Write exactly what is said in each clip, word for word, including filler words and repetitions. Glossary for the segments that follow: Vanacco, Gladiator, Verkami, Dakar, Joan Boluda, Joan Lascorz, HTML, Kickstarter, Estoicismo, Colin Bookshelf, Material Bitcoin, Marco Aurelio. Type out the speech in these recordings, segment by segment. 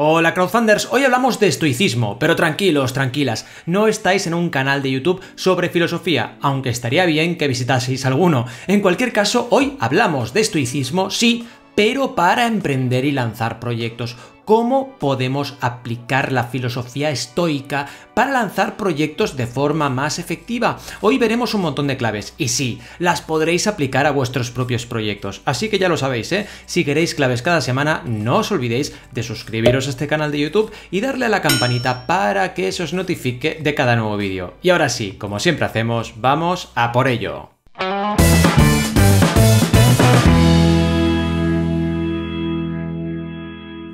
Hola crowdfunders, hoy hablamos de estoicismo, pero tranquilos, tranquilas, no estáis en un canal de YouTube sobre filosofía, aunque estaría bien que visitaseis alguno. En cualquier caso, hoy hablamos de estoicismo, sí, pero para emprender y lanzar proyectos. ¿Cómo podemos aplicar la filosofía estoica para lanzar proyectos de forma más efectiva? Hoy veremos un montón de claves y sí, las podréis aplicar a vuestros propios proyectos. Así que ya lo sabéis, ¿eh? Si queréis claves cada semana, no os olvidéis de suscribiros a este canal de YouTube y darle a la campanita para que se os notifique de cada nuevo vídeo. Y ahora sí, como siempre hacemos, vamos a por ello.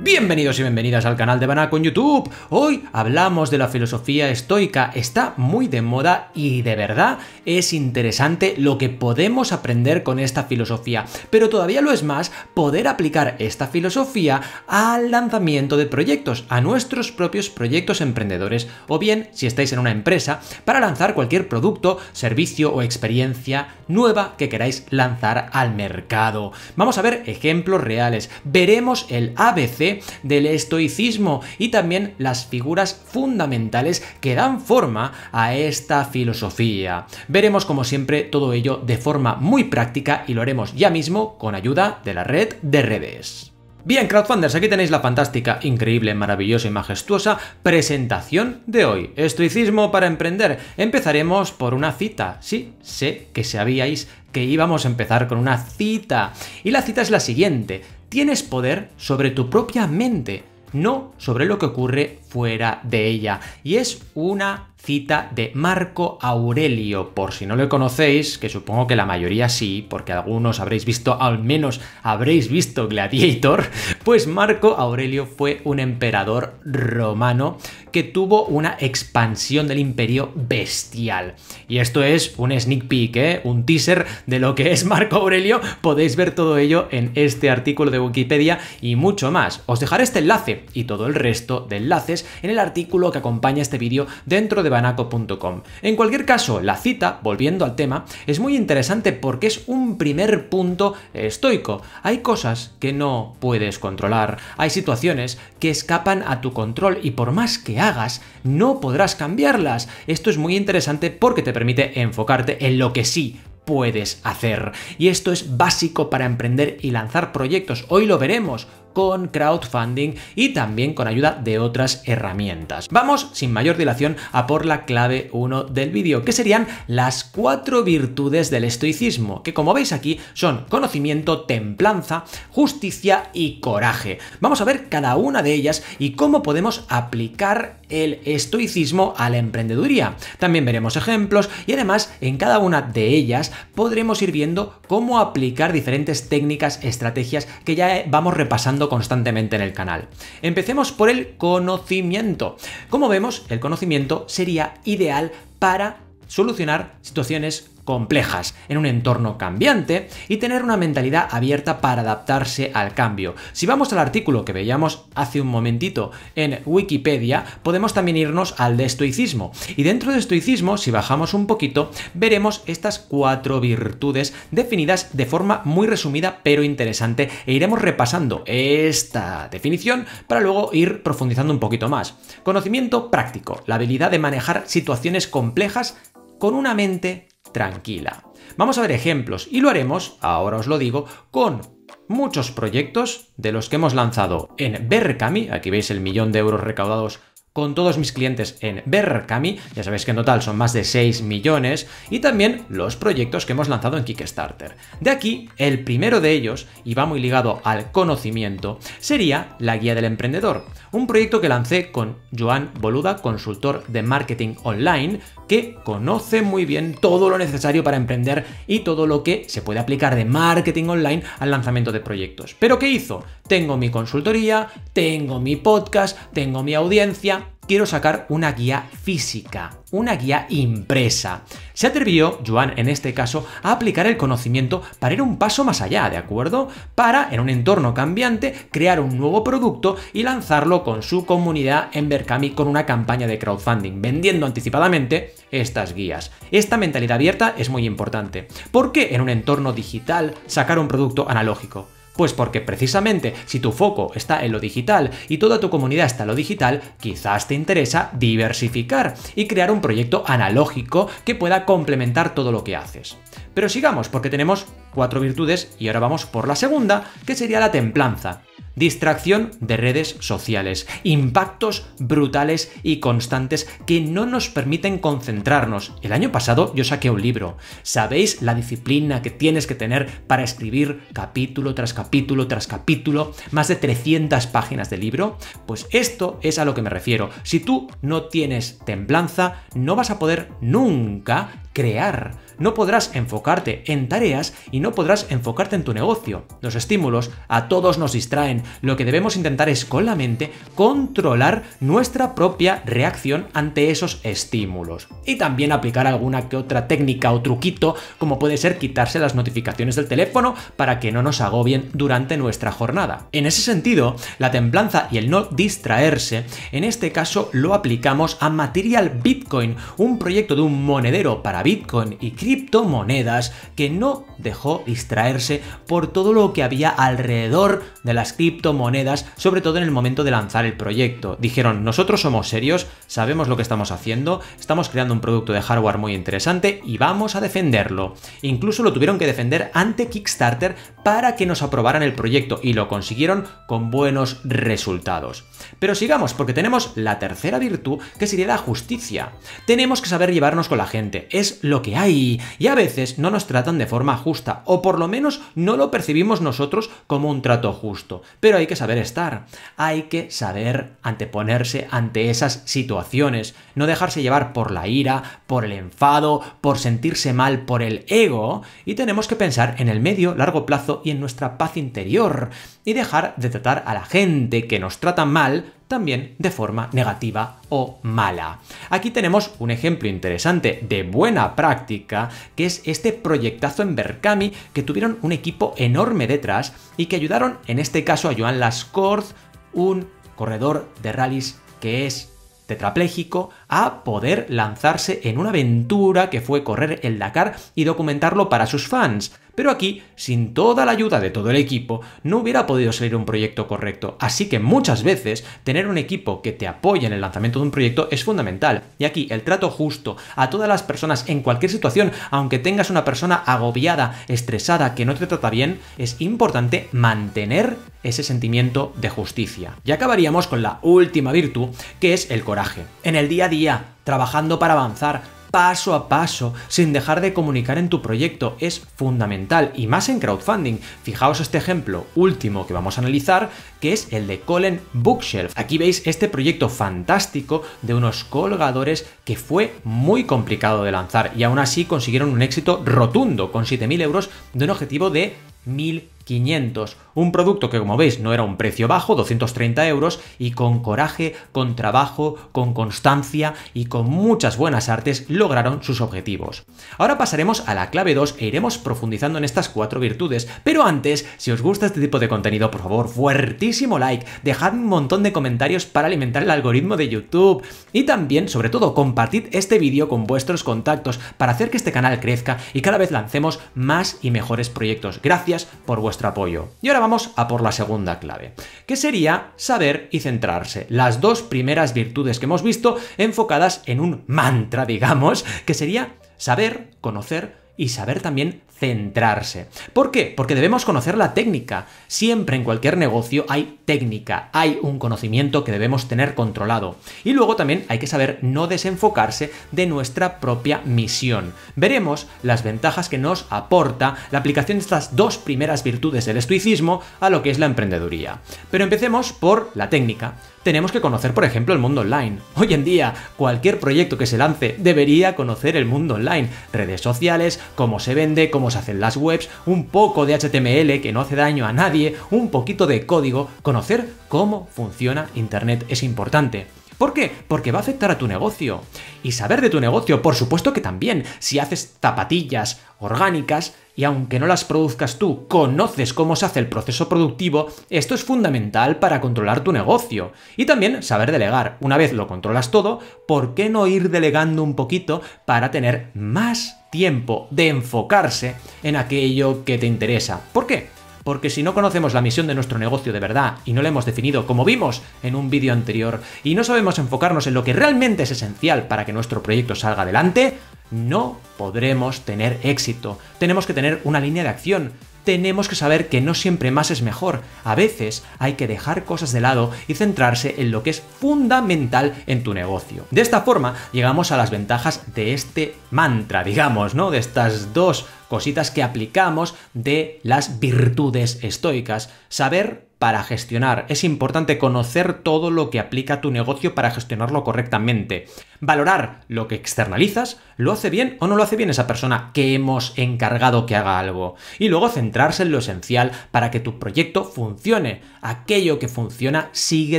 Bienvenidos y bienvenidas al canal de Vanacco en YouTube. Hoy hablamos de la filosofía estoica, está muy de moda y de verdad es interesante lo que podemos aprender con esta filosofía, pero todavía lo es más poder aplicar esta filosofía al lanzamiento de proyectos, a nuestros propios proyectos emprendedores o bien, si estáis en una empresa, para lanzar cualquier producto, servicio o experiencia nueva que queráis lanzar al mercado. Vamos a ver ejemplos reales, veremos el A B C del estoicismo y también las figuras fundamentales que dan forma a esta filosofía. Veremos como siempre todo ello de forma muy práctica y lo haremos ya mismo con ayuda de la red de redes. Bien, crowdfunders, aquí tenéis la fantástica, increíble, maravillosa y majestuosa presentación de hoy. Estoicismo para emprender. Empezaremos por una cita. Sí, sé que sabíais que íbamos a empezar con una cita. Y la cita es la siguiente. Tienes poder sobre tu propia mente, no sobre lo que ocurre fuera de ella. Y es una cita de Marco Aurelio, por si no lo conocéis, que supongo que la mayoría sí, porque algunos habréis visto, al menos habréis visto Gladiator, pues Marco Aurelio fue un emperador romano que tuvo una expansión del imperio bestial. Y esto es un sneak peek, ¿eh? Un teaser de lo que es Marco Aurelio. Podéis ver todo ello en este artículo de Wikipedia y mucho más. Os dejaré este enlace y todo el resto de enlaces en el artículo que acompaña este vídeo dentro de vanacco punto com. En cualquier caso, la cita, volviendo al tema, es muy interesante porque es un primer punto estoico. Hay cosas que no puedes controlar, hay situaciones que escapan a tu control y por más que hagas, no podrás cambiarlas. Esto es muy interesante porque te permite enfocarte en lo que sí puedes hacer. Y esto es básico para emprender y lanzar proyectos. Hoy lo veremos con crowdfunding y también con ayuda de otras herramientas. Vamos, sin mayor dilación, a por la clave uno del vídeo, que serían las cuatro virtudes del estoicismo, que como veis aquí son conocimiento, templanza, justicia y coraje. Vamos a ver cada una de ellas y cómo podemos aplicar el estoicismo a la emprendeduría. También veremos ejemplos y además en cada una de ellas podremos ir viendo cómo aplicar diferentes técnicas, estrategias que ya vamos repasando constantemente en el canal. Empecemos por el conocimiento. Como vemos, el conocimiento sería ideal para solucionar situaciones complejas en un entorno cambiante y tener una mentalidad abierta para adaptarse al cambio. Si vamos al artículo que veíamos hace un momentito en Wikipedia, podemos también irnos al de estoicismo. Y dentro de estoicismo, si bajamos un poquito, veremos estas cuatro virtudes definidas de forma muy resumida pero interesante e iremos repasando esta definición para luego ir profundizando un poquito más. Conocimiento práctico, la habilidad de manejar situaciones complejas con una mente tranquila. Vamos a ver ejemplos y lo haremos, ahora os lo digo, con muchos proyectos de los que hemos lanzado en Verkami. Aquí veis el millón de euros recaudados con todos mis clientes en Verkami, ya sabéis que en total son más de seis millones, y también los proyectos que hemos lanzado en Kickstarter. De aquí, el primero de ellos, y va muy ligado al conocimiento, sería la guía del emprendedor, un proyecto que lancé con Joan Boluda, consultor de marketing online, que conoce muy bien todo lo necesario para emprender y todo lo que se puede aplicar de marketing online al lanzamiento de proyectos. ¿Pero qué hizo? Tengo mi consultoría, tengo mi podcast, tengo mi audiencia, quiero sacar una guía física, una guía impresa. Se atrevió Joan, en este caso, a aplicar el conocimiento para ir un paso más allá, ¿de acuerdo? Para, en un entorno cambiante, crear un nuevo producto y lanzarlo con su comunidad en Verkami con una campaña de crowdfunding, vendiendo anticipadamente estas guías. Esta mentalidad abierta es muy importante. ¿Por qué en un entorno digital sacar un producto analógico? Pues porque precisamente si tu foco está en lo digital y toda tu comunidad está en lo digital, quizás te interesa diversificar y crear un proyecto analógico que pueda complementar todo lo que haces. Pero sigamos, porque tenemos cuatro virtudes y ahora vamos por la segunda, que sería la templanza. Distracción de redes sociales, impactos brutales y constantes que no nos permiten concentrarnos. El año pasado yo saqué un libro. ¿Sabéis la disciplina que tienes que tener para escribir capítulo tras capítulo tras capítulo? Más de trescientas páginas de libro. Pues esto es a lo que me refiero. Si tú no tienes templanza, no vas a poder nunca crear. No podrás enfocarte en tareas y no podrás enfocarte en tu negocio. Los estímulos a todos nos distraen. Lo que debemos intentar es con la mente controlar nuestra propia reacción ante esos estímulos. Y también aplicar alguna que otra técnica o truquito, como puede ser quitarse las notificaciones del teléfono para que no nos agobien durante nuestra jornada. En ese sentido, la templanza y el no distraerse, en este caso lo aplicamos a Material Bitcoin, un proyecto de un monedero para Bitcoin y criptomonedas que no dejó distraerse por todo lo que había alrededor de las criptomonedas, sobre todo en el momento de lanzar el proyecto. Dijeron, nosotros somos serios, sabemos lo que estamos haciendo, estamos creando un producto de hardware muy interesante y vamos a defenderlo. Incluso lo tuvieron que defender ante Kickstarter para que nos aprobaran el proyecto y lo consiguieron con buenos resultados. Pero sigamos, porque tenemos la tercera virtud, que sería la justicia. Tenemos que saber llevarnos con la gente, es lo que hay, y a veces no nos tratan de forma justa, o por lo menos no lo percibimos nosotros como un trato justo. Pero hay que saber estar, hay que saber anteponerse ante esas situaciones, no dejarse llevar por la ira, por el enfado, por sentirse mal, por el ego, y tenemos que pensar en el medio, largo plazo y en nuestra paz interior, y dejar de tratar a la gente que nos trata mal también de forma negativa o mala. Aquí tenemos un ejemplo interesante de buena práctica, que es este proyectazo en Verkami, que tuvieron un equipo enorme detrás y que ayudaron en este caso a Joan Lascorz, un corredor de rallies que es tetrapléjico, a poder lanzarse en una aventura que fue correr el Dakar y documentarlo para sus fans. Pero aquí, sin toda la ayuda de todo el equipo, no hubiera podido salir un proyecto correcto. Así que muchas veces tener un equipo que te apoye en el lanzamiento de un proyecto es fundamental. Y aquí el trato justo a todas las personas en cualquier situación, aunque tengas una persona agobiada, estresada, que no te trata bien, es importante mantener ese sentimiento de justicia. Y acabaríamos con la última virtud, que es el coraje. En el día a día, trabajando para avanzar, paso a paso, sin dejar de comunicar en tu proyecto, es fundamental, y más en crowdfunding. Fijaos este ejemplo último que vamos a analizar, que es el de Colin Bookshelf. Aquí veis este proyecto fantástico de unos colgadores que fue muy complicado de lanzar y aún así consiguieron un éxito rotundo con siete mil euros de un objetivo de mil quinientos, un producto que, como veis, no era un precio bajo, doscientos treinta euros, y con coraje, con trabajo, con constancia y con muchas buenas artes lograron sus objetivos. Ahora pasaremos a la clave dos e iremos profundizando en estas cuatro virtudes, pero antes, si os gusta este tipo de contenido, por favor, fuertísimo like, dejad un montón de comentarios para alimentar el algoritmo de YouTube y también, sobre todo, compartid este vídeo con vuestros contactos para hacer que este canal crezca y cada vez lancemos más y mejores proyectos. Gracias por vuestro vuestro apoyo. Y ahora vamos a por la segunda clave, que sería saber y centrarse. Las dos primeras virtudes que hemos visto enfocadas en un mantra, digamos, que sería saber, conocer y saber también centrarse. ¿Por qué? Porque debemos conocer la técnica. Siempre en cualquier negocio hay técnica, hay un conocimiento que debemos tener controlado. Y luego también hay que saber no desenfocarse de nuestra propia misión. Veremos las ventajas que nos aporta la aplicación de estas dos primeras virtudes del estoicismo a lo que es la emprendeduría. Pero empecemos por la técnica. Tenemos que conocer, por ejemplo, el mundo online. Hoy en día, cualquier proyecto que se lance debería conocer el mundo online. Redes sociales, cómo se vende, cómo se hacen las webs, un poco de H T M L que no hace daño a nadie, un poquito de código. Conocer cómo funciona Internet es importante. ¿Por qué? Porque va a afectar a tu negocio. Y saber de tu negocio, por supuesto que también. Si haces zapatillas orgánicas y aunque no las produzcas tú, conoces cómo se hace el proceso productivo, esto es fundamental para controlar tu negocio. Y también saber delegar. Una vez lo controlas todo, ¿por qué no ir delegando un poquito para tener más tiempo de enfocarse en aquello que te interesa? ¿Por qué? porque si no conocemos la misión de nuestro negocio de verdad y no la hemos definido, como vimos en un vídeo anterior, y no sabemos enfocarnos en lo que realmente es esencial para que nuestro proyecto salga adelante, no podremos tener éxito. Tenemos que tener una línea de acción. Tenemos que saber que no siempre más es mejor. A veces hay que dejar cosas de lado y centrarse en lo que es fundamental en tu negocio. De esta forma llegamos a las ventajas de este mantra, digamos, ¿no? De estas dos cositas que aplicamos de las virtudes estoicas. Saber para gestionar. Es importante conocer todo lo que aplica tu negocio para gestionarlo correctamente. Valorar lo que externalizas, lo hace bien o no lo hace bien esa persona que hemos encargado que haga algo. Y luego centrarse en lo esencial para que tu proyecto funcione. Aquello que funciona, sigue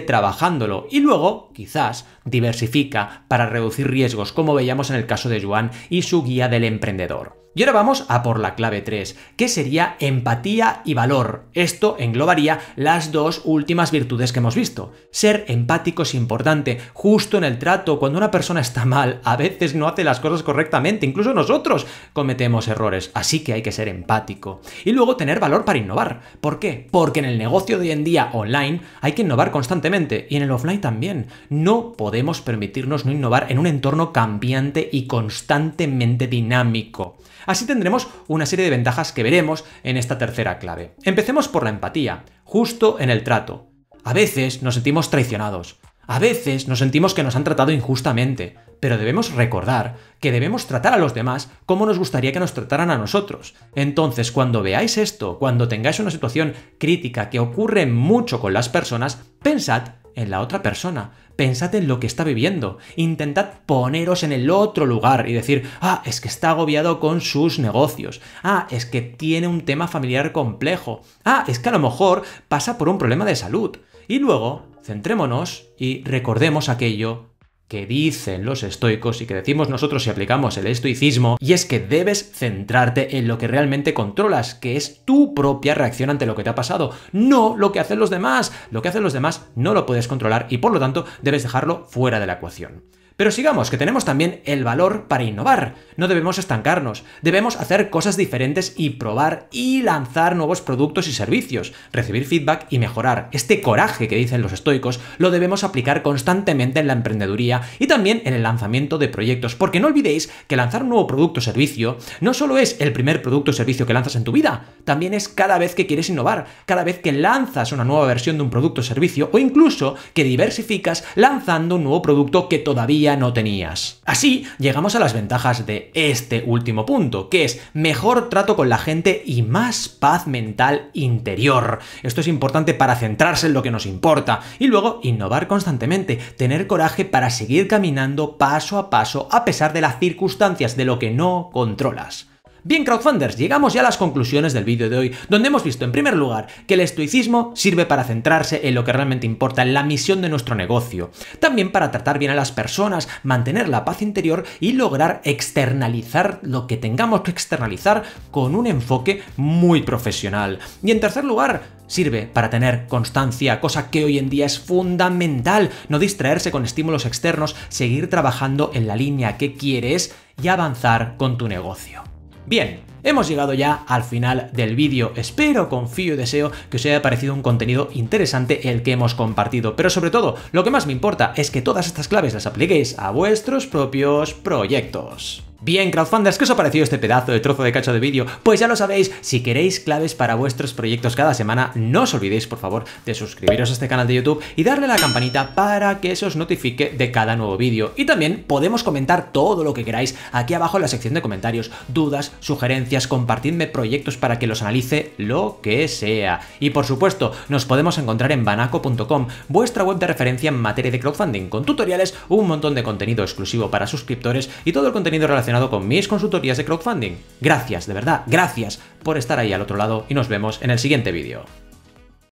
trabajándolo. Y luego, quizás, diversifica para reducir riesgos, como veíamos en el caso de Joan y su guía del emprendedor. Y ahora vamos a por la clave tres, que sería empatía y valor. Esto englobaría las dos últimas virtudes que hemos visto. Ser empático es importante, justo en el trato, cuando una persona está mal, a veces no hace las cosas correctamente, incluso nosotros cometemos errores, así que hay que ser empático. Y luego tener valor para innovar. ¿Por qué? Porque en el negocio de hoy en día online hay que innovar constantemente, y en el offline también. No podemos permitirnos no innovar en un entorno cambiante y constantemente dinámico. Así tendremos una serie de ventajas que veremos en esta tercera clave. Empecemos por la empatía, justo en el trato. A veces nos sentimos traicionados, a veces nos sentimos que nos han tratado injustamente, pero debemos recordar que debemos tratar a los demás como nos gustaría que nos trataran a nosotros. Entonces, cuando veáis esto, cuando tengáis una situación crítica que ocurre mucho con las personas, pensad en la otra persona, pensad en lo que está viviendo, intentad poneros en el otro lugar y decir, ah, es que está agobiado con sus negocios, ah, es que tiene un tema familiar complejo, ah, es que a lo mejor pasa por un problema de salud. Y luego, centrémonos y recordemos aquello que dicen los estoicos y que decimos nosotros si aplicamos el estoicismo, y es que debes centrarte en lo que realmente controlas, que es tu propia reacción ante lo que te ha pasado, no lo que hacen los demás. Lo que hacen los demás no lo puedes controlar y por lo tanto debes dejarlo fuera de la ecuación. Pero sigamos, que tenemos también el valor para innovar. No debemos estancarnos, debemos hacer cosas diferentes y probar y lanzar nuevos productos y servicios, recibir feedback y mejorar. Este coraje que dicen los estoicos lo debemos aplicar constantemente en la emprendeduría y también en el lanzamiento de proyectos, porque no olvidéis que lanzar un nuevo producto o servicio no solo es el primer producto o servicio que lanzas en tu vida, también es cada vez que quieres innovar, cada vez que lanzas una nueva versión de un producto o servicio, o incluso que diversificas lanzando un nuevo producto que todavía no tenías. Así llegamos a las ventajas de este último punto, que es mejor trato con la gente y más paz mental interior. Esto es importante para centrarse en lo que nos importa y luego innovar constantemente, tener coraje para seguir caminando paso a paso a pesar de las circunstancias, de lo que no controlas. Bien, crowdfunders, llegamos ya a las conclusiones del vídeo de hoy, donde hemos visto en primer lugar que el estoicismo sirve para centrarse en lo que realmente importa, en la misión de nuestro negocio. También para tratar bien a las personas, mantener la paz interior y lograr externalizar lo que tengamos que externalizar con un enfoque muy profesional. Y en tercer lugar, sirve para tener constancia, cosa que hoy en día es fundamental, no distraerse con estímulos externos, seguir trabajando en la línea que quieres y avanzar con tu negocio. Bien, hemos llegado ya al final del vídeo. Espero, confío y deseo que os haya parecido un contenido interesante el que hemos compartido, pero sobre todo, lo que más me importa es que todas estas claves las apliquéis a vuestros propios proyectos. Bien, crowdfunders, ¿qué os ha parecido este pedazo de trozo de cacho de vídeo? Pues ya lo sabéis, si queréis claves para vuestros proyectos cada semana, no os olvidéis, por favor, de suscribiros a este canal de YouTube y darle a la campanita para que se os notifique de cada nuevo vídeo. Y también podemos comentar todo lo que queráis aquí abajo en la sección de comentarios, dudas, sugerencias, compartidme proyectos para que los analice, lo que sea. Y por supuesto, nos podemos encontrar en vanacco punto com, vuestra web de referencia en materia de crowdfunding, con tutoriales, un montón de contenido exclusivo para suscriptores y todo el contenido relacionado con mis consultorías de crowdfunding. Gracias, de verdad, gracias por estar ahí al otro lado y nos vemos en el siguiente vídeo.